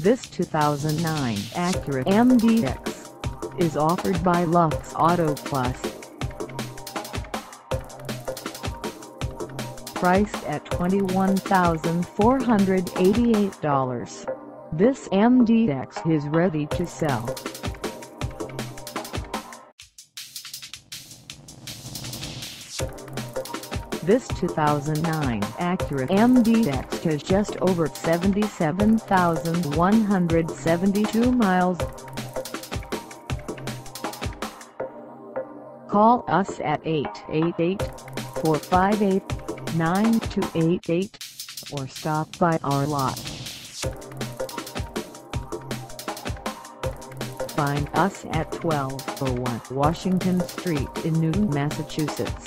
This 2009 Acura MDX is offered by Lux Auto Plus. Priced at $21,488, this MDX is ready to sell. This 2009 Acura MDX has just over 77,172 miles. Call us at 888-458-9288 or stop by our lot. Find us at 1201 Washington Street in Newton, Massachusetts,